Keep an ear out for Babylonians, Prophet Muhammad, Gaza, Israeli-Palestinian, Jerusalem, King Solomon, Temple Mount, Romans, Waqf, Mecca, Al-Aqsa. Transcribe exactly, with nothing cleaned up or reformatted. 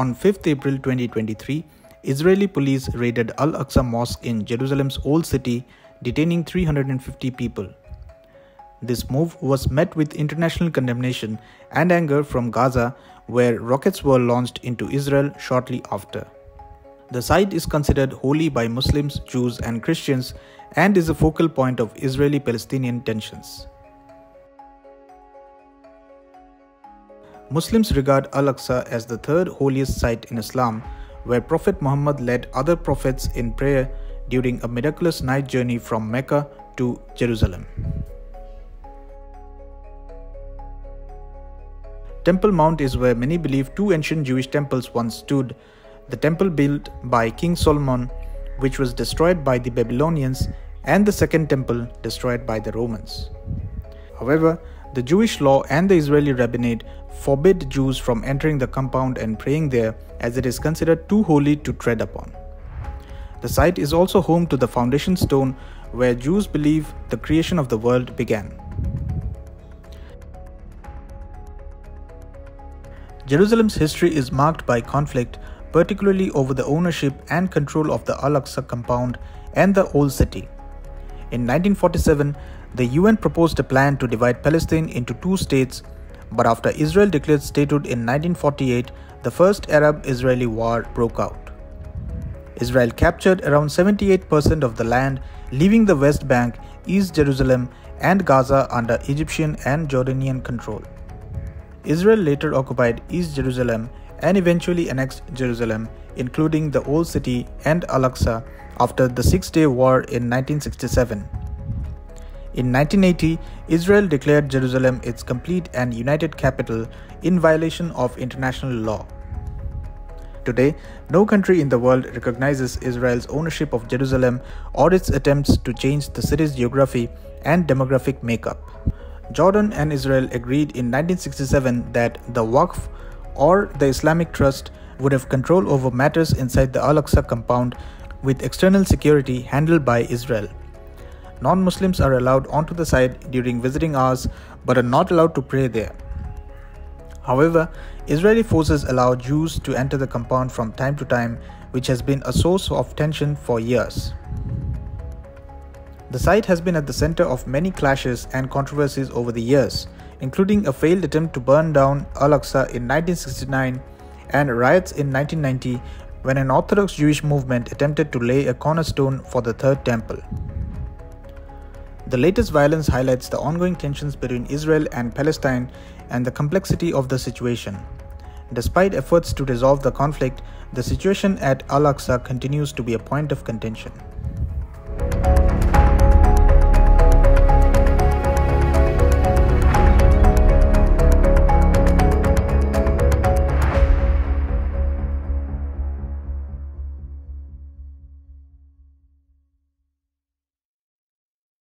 On fifth April twenty twenty-three, Israeli police raided Al-Aqsa Mosque in Jerusalem's Old City, detaining three hundred fifty people. This move was met with international condemnation and anger from Gaza, where rockets were launched into Israel shortly after. The site is considered holy by Muslims, Jews, and Christians, and is a focal point of Israeli-Palestinian tensions. Muslims regard Al-Aqsa as the third holiest site in Islam, where Prophet Muhammad led other prophets in prayer during a miraculous night journey from Mecca to Jerusalem. Temple Mount is where many believe two ancient Jewish temples once stood, the temple built by King Solomon, which was destroyed by the Babylonians, and the second temple destroyed by the Romans. However, the Jewish law and the Israeli rabbinate forbid Jews from entering the compound and praying there, as it is considered too holy to tread upon. The site is also home to the foundation stone where Jews believe the creation of the world began. Jerusalem's history is marked by conflict, particularly over the ownership and control of the Al-Aqsa compound and the Old City. In nineteen forty-seven, the U N proposed a plan to divide Palestine into two states, but after Israel declared statehood in nineteen forty-eight, the First Arab-Israeli War broke out. Israel captured around seventy-eight percent of the land, leaving the West Bank, East Jerusalem, and Gaza under Egyptian and Jordanian control. Israel later occupied East Jerusalem and eventually annexed Jerusalem, including the Old City and Al-Aqsa, after the Six-Day War in nineteen sixty-seven. In nineteen eighty, Israel declared Jerusalem its complete and united capital in violation of international law. Today, no country in the world recognizes Israel's ownership of Jerusalem or its attempts to change the city's geography and demographic makeup. Jordan and Israel agreed in nineteen sixty-seven that the Waqf, or the Islamic Trust, would have control over matters inside the Al-Aqsa compound, with external security handled by Israel. Non-Muslims are allowed onto the site during visiting hours but are not allowed to pray there. However, Israeli forces allow Jews to enter the compound from time to time, which has been a source of tension for years. The site has been at the center of many clashes and controversies over the years, including a failed attempt to burn down Al-Aqsa in nineteen sixty-nine and riots in nineteen ninety when an Orthodox Jewish movement attempted to lay a cornerstone for the Third Temple. The latest violence highlights the ongoing tensions between Israel and Palestine and the complexity of the situation. Despite efforts to resolve the conflict, the situation at Al-Aqsa continues to be a point of contention.